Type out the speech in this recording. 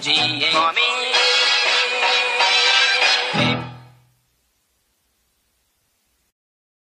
G A.